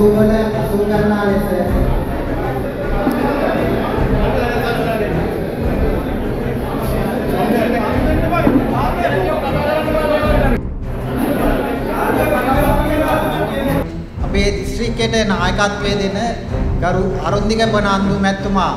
අපේ දිස්ත්‍රික්කයේ නායකත්වයේ දෙන ගරු අරුන්දික බණන්දු මැතිතුමා